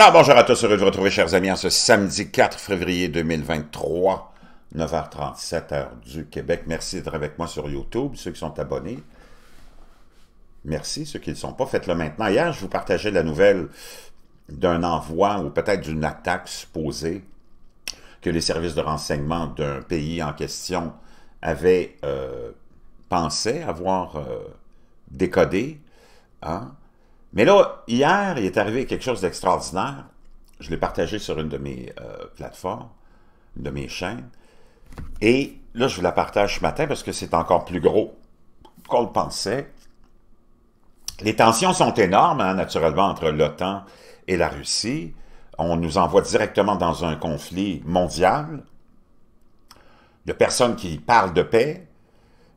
Alors bonjour à tous, heureux de vous retrouver, chers amis, en ce samedi 4 février 2023, 9h37, heure du Québec. Merci d'être avec moi sur YouTube, ceux qui sont abonnés. Merci, ceux qui ne le sont pas, faites-le maintenant. Hier, je vous partageais la nouvelle d'un envoi ou peut-être d'une attaque supposée que les services de renseignement d'un pays en question avaient pensé avoir décodé. Hein? Mais là, hier, il est arrivé quelque chose d'extraordinaire. Je l'ai partagé sur une de mes plateformes, une de mes chaînes. Et là, je vous la partage ce matin parce que c'est encore plus gros qu'on le pensait. Les tensions sont énormes, hein, naturellement, entre l'OTAN et la Russie. On nous envoie directement dans un conflit mondial. Il n'y a personne qui parle de paix.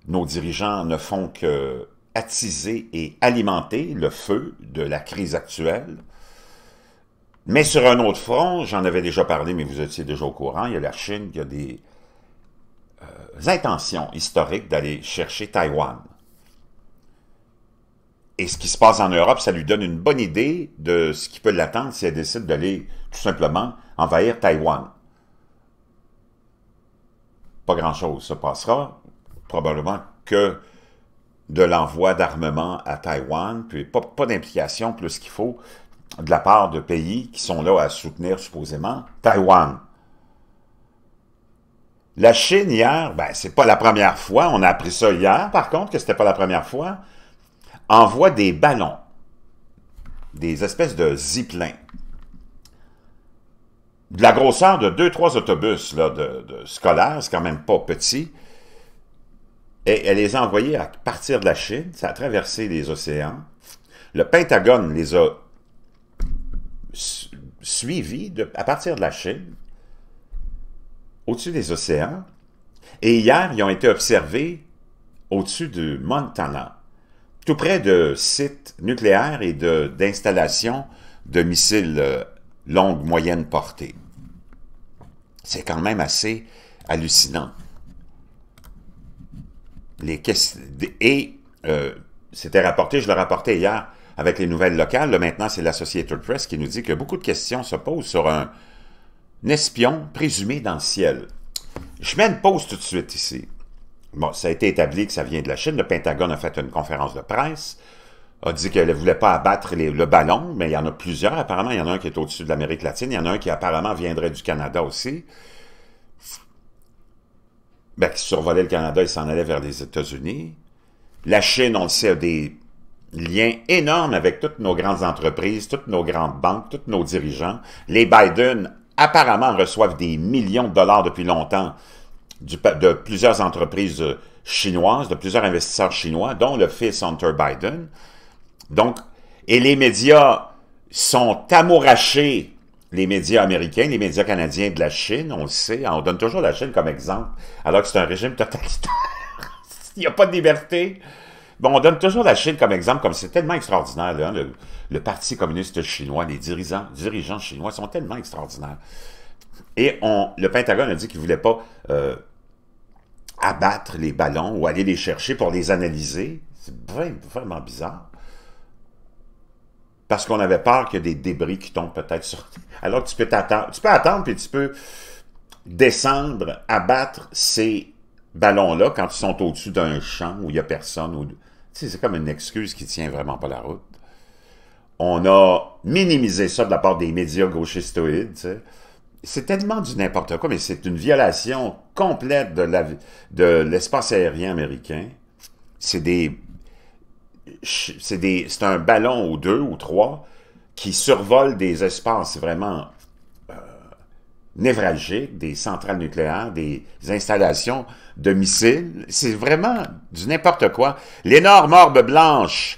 Nos dirigeants ne font que attiser et alimenter le feu de la crise actuelle. Mais sur un autre front, j'en avais déjà parlé, mais vous étiez déjà au courant, il y a la Chine qui a des intentions historiques d'aller chercher Taïwan. Et ce qui se passe en Europe, ça lui donne une bonne idée de ce qui peut l'attendre si elle décide d'aller tout simplement envahir Taïwan. Pas grand-chose se passera, probablement que de l'envoi d'armement à Taïwan, puis pas d'implication plus qu'il faut de la part de pays qui sont là à soutenir supposément Taïwan. La Chine hier, ben c'est pas la première fois, on a appris ça hier par contre, que c'était pas la première fois, envoie des ballons, des espèces de ziplins, de la grosseur de 2-3 autobus là, de scolaires, c'est quand même pas petit. Et elle les a envoyés à partir de la Chine, ça a traversé les océans. Le Pentagone les a suivis à partir de la Chine, au-dessus des océans. Et hier, ils ont été observés au-dessus du Montana, tout près de sites nucléaires et d'installations de missiles longue, moyenne portée. C'est quand même assez hallucinant. C'était rapporté, je le rapportais hier avec les nouvelles locales, là, maintenant c'est l'Associated Press qui nous dit que beaucoup de questions se posent sur un espion présumé dans le ciel. Je mets une pause tout de suite ici. Bon, ça a été établi que ça vient de la Chine, le Pentagone a fait une conférence de presse, a dit qu'elle ne voulait pas abattre le ballon, mais il y en a plusieurs, apparemment il y en a un qui est au-dessus de l'Amérique latine, il y en a un qui apparemment viendrait du Canada aussi. Ben, qui survolait le Canada et s'en allait vers les États-Unis. La Chine, on le sait, a des liens énormes avec toutes nos grandes entreprises, toutes nos grandes banques, tous nos dirigeants. Les Biden, apparemment, reçoivent des millions de dollars depuis longtemps de plusieurs entreprises chinoises, de plusieurs investisseurs chinois, dont le fils Hunter Biden. Donc, et les médias sont amourachés. Les médias américains, les médias canadiens de la Chine, on le sait, on donne toujours la Chine comme exemple, alors que c'est un régime totalitaire, il n'y a pas de liberté. Bon, on donne toujours la Chine comme exemple, comme c'est tellement extraordinaire, là, hein, le Parti communiste chinois, les dirigeants chinois sont tellement extraordinaires. Et le Pentagone a dit qu'il ne voulait pas abattre les ballons ou aller les chercher pour les analyser. C'est vraiment bizarre. Parce qu'on avait peur qu'il y ait des débris qui tombent peut-être sur... Alors que tu peux t'attendre, puis tu peux descendre, abattre ces ballons-là quand ils sont au-dessus d'un champ où il n'y a personne. Où... Tu sais, c'est comme une excuse qui ne tient vraiment pas la route. On a minimisé ça de la part des médias gauchistoïdes. Tu sais. C'est tellement du n'importe quoi, mais c'est une violation complète de l'espace aérien américain. C'est des... C'est un ballon ou deux ou trois qui survole des espaces vraiment névralgiques, des centrales nucléaires, des installations de missiles. C'est vraiment du n'importe quoi. L'énorme orbe blanche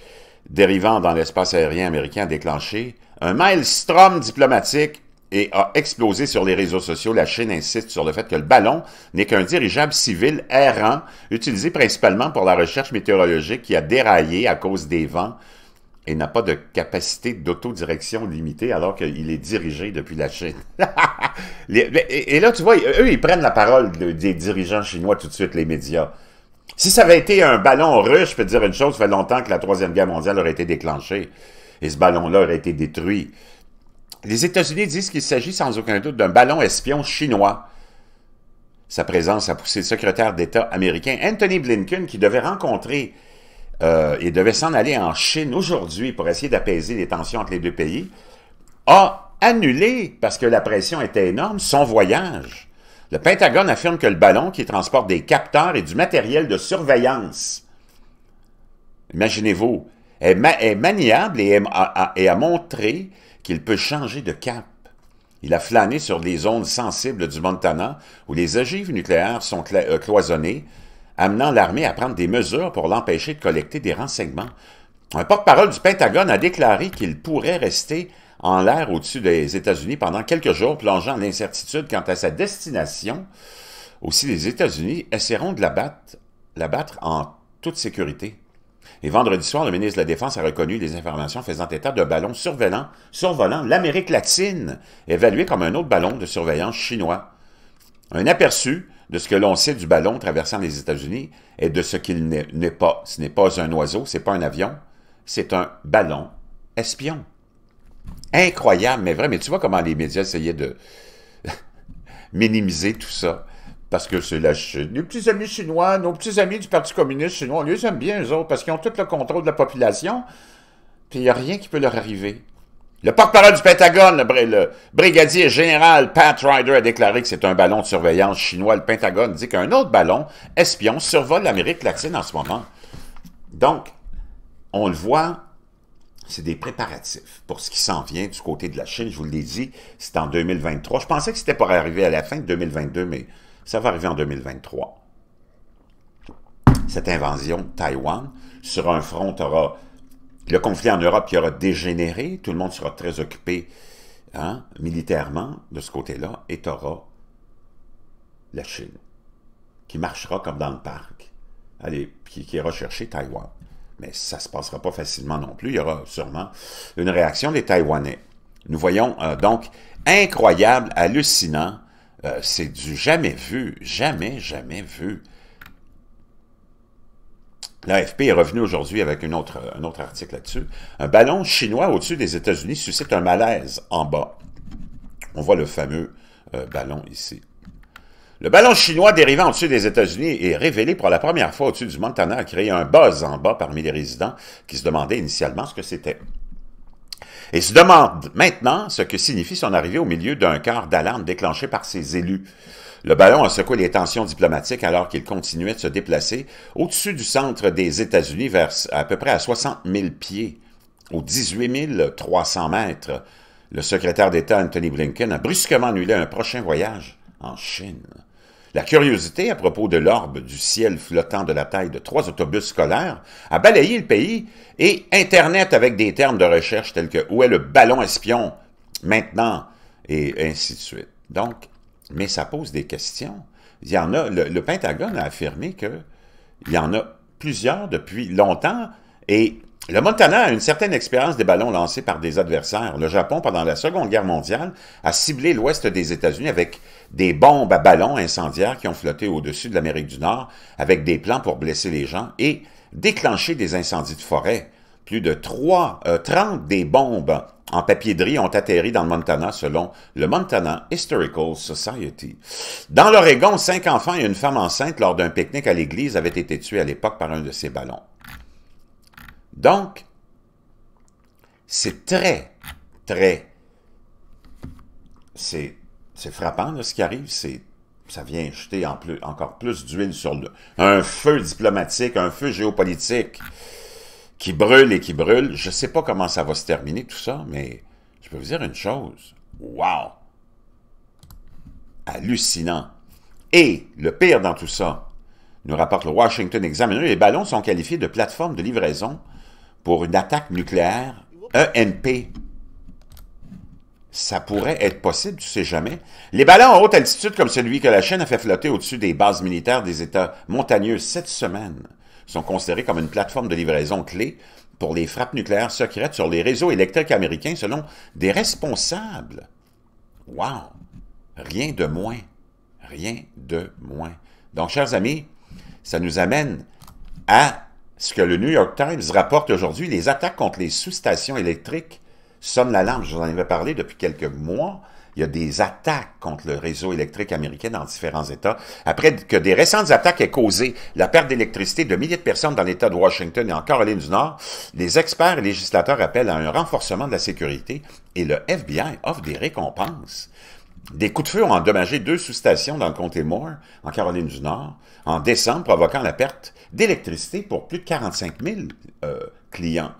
dérivant dans l'espace aérien américain a déclenché un maelstrom diplomatique et a explosé sur les réseaux sociaux. La Chine insiste sur le fait que le ballon n'est qu'un dirigeable civil errant, utilisé principalement pour la recherche météorologique qui a déraillé à cause des vents et n'a pas de capacité d'autodirection limitée alors qu'il est dirigé depuis la Chine. Et là, tu vois, eux, ils prennent la parole des dirigeants chinois tout de suite, les médias. Si ça avait été un ballon russe, je peux te dire une chose, ça fait longtemps que la Troisième Guerre mondiale aurait été déclenchée et ce ballon-là aurait été détruit. Les États-Unis disent qu'il s'agit sans aucun doute d'un ballon espion chinois. Sa présence a poussé le secrétaire d'État américain Antony Blinken, qui devait rencontrer et devait s'en aller en Chine aujourd'hui pour essayer d'apaiser les tensions entre les deux pays, a annulé, parce que la pression était énorme, son voyage. Le Pentagone affirme que le ballon, qui transporte des capteurs et du matériel de surveillance, imaginez-vous, est maniable et a montré qu'il peut changer de cap. Il a flâné sur les zones sensibles du Montana où les ogives nucléaires sont cloisonnées, amenant l'armée à prendre des mesures pour l'empêcher de collecter des renseignements. Un porte-parole du Pentagone a déclaré qu'il pourrait rester en l'air au-dessus des États-Unis pendant quelques jours, plongeant l'incertitude quant à sa destination. Aussi, les États-Unis essaieront de l'abattre en toute sécurité. Et vendredi soir, le ministre de la Défense a reconnu les informations faisant état d'un ballon survolant l'Amérique latine, évalué comme un autre ballon de surveillance chinois. Un aperçu de ce que l'on sait du ballon traversant les États-Unis et de ce qu'il n'est pas. Ce n'est pas un oiseau, ce n'est pas un avion, c'est un ballon espion. Incroyable, mais vrai. Mais tu vois comment les médias essayaient de minimiser tout ça. Parce que c'est la Chine. Nos petits amis chinois, nos petits amis du Parti communiste chinois, on les aime bien, eux autres, parce qu'ils ont tout le contrôle de la population, puis il n'y a rien qui peut leur arriver. Le porte-parole du Pentagone, le brigadier général Pat Ryder, a déclaré que c'est un ballon de surveillance chinois. Le Pentagone dit qu'un autre ballon espion survole l'Amérique latine en ce moment. Donc, on le voit, c'est des préparatifs pour ce qui s'en vient du côté de la Chine. Je vous l'ai dit, c'est en 2023. Je pensais que c'était pour arriver à la fin de 2022, mais... ça va arriver en 2023. Cette invasion de Taïwan, sur un front, aura le conflit en Europe qui aura dégénéré, tout le monde sera très occupé militairement de ce côté-là, et t'auras la Chine, qui marchera comme dans le parc, qui ira chercher Taïwan. Mais ça ne se passera pas facilement non plus, il y aura sûrement une réaction des Taïwanais. Nous voyons donc incroyable, hallucinant. C'est du jamais vu, jamais vu. L'AFP est revenu aujourd'hui avec un autre article là-dessus. Un ballon chinois au-dessus des États-Unis suscite un malaise en bas. On voit le fameux ballon ici. Le ballon chinois dérivant au-dessus des États-Unis et révélé pour la première fois au-dessus du Montana a créé un buzz en bas parmi les résidents qui se demandaient initialement ce que c'était. Et se demande maintenant ce que signifie son arrivée au milieu d'un quart d'alarme déclenché par ses élus. Le ballon a secoué les tensions diplomatiques alors qu'il continuait de se déplacer au-dessus du centre des États-Unis vers à peu près à 60 000 pieds, aux 18 300 mètres. Le secrétaire d'État Antony Blinken a brusquement annulé un prochain voyage en Chine. La curiosité à propos de l'orbe du ciel flottant de la taille de 3 autobus scolaires a balayé le pays et Internet avec des termes de recherche tels que « Où est le ballon espion maintenant ?» et ainsi de suite. Donc, mais ça pose des questions. Il y en a, le Pentagone a affirmé qu'il y en a plusieurs depuis longtemps et le Montana a une certaine expérience des ballons lancés par des adversaires. Le Japon, pendant la Seconde Guerre mondiale, a ciblé l'ouest des États-Unis avec des bombes à ballons incendiaires qui ont flotté au-dessus de l'Amérique du Nord avec des plans pour blesser les gens et déclencher des incendies de forêt. Plus de 30 des bombes en papier-drie ont atterri dans le Montana selon le Montana Historical Society. Dans l'Oregon, 5 enfants et une femme enceinte lors d'un pique-nique à l'église avaient été tués à l'époque par un de ces ballons. Donc, c'est c'est frappant là, ce qui arrive, ça vient jeter encore plus d'huile sur un feu diplomatique, un feu géopolitique qui brûle et qui brûle. Je ne sais pas comment ça va se terminer tout ça, mais je peux vous dire une chose, wow, hallucinant. Et le pire dans tout ça, nous rapporte le Washington Examiner, les ballons sont qualifiés de plateforme de livraison pour une attaque nucléaire ENP. Ça pourrait être possible, tu sais jamais. Les ballons à haute altitude, comme celui que la Chine a fait flotter au-dessus des bases militaires des États montagneux cette semaine, sont considérés comme une plateforme de livraison clé pour les frappes nucléaires secrètes sur les réseaux électriques américains, selon des responsables. Wow! Rien de moins. Rien de moins. Donc, chers amis, ça nous amène à ce que le New York Times rapporte aujourd'hui, les attaques contre les sous-stations électriques sonne l'alarme. Je vous en avais parlé depuis quelques mois. Il y a des attaques contre le réseau électrique américain dans différents États. Après que des récentes attaques aient causé la perte d'électricité de milliers de personnes dans l'État de Washington et en Caroline du Nord, les experts et législateurs appellent à un renforcement de la sécurité et le FBI offre des récompenses. Des coups de feu ont endommagé 2 sous-stations dans le comté Moore, en Caroline du Nord, en décembre, provoquant la perte d'électricité pour plus de 45 000 clients.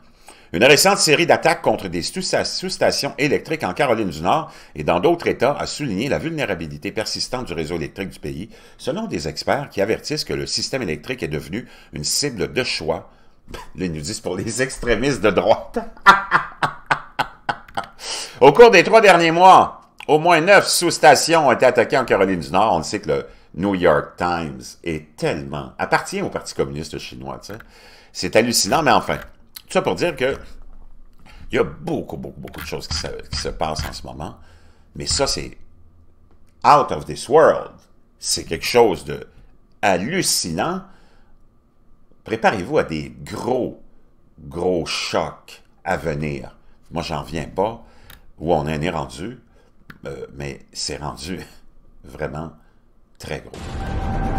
Une récente série d'attaques contre des sous-stations électriques en Caroline du Nord et dans d'autres États a souligné la vulnérabilité persistante du réseau électrique du pays, selon des experts qui avertissent que le système électrique est devenu une cible de choix. Ils nous disent pour les extrémistes de droite. Au cours des 3 derniers mois, au moins 9 sous-stations ont été attaquées en Caroline du Nord. On le sait que le New York Times est tellement... appartient au Parti communiste chinois, tu sais. C'est hallucinant, mais enfin... Tout ça pour dire que il y a beaucoup de choses qui se passent en ce moment. Mais ça, c'est out of this world. C'est quelque chose de hallucinant. Préparez-vous à des gros chocs à venir. Moi, j'en viens pas où on en est rendu, mais c'est rendu vraiment très gros.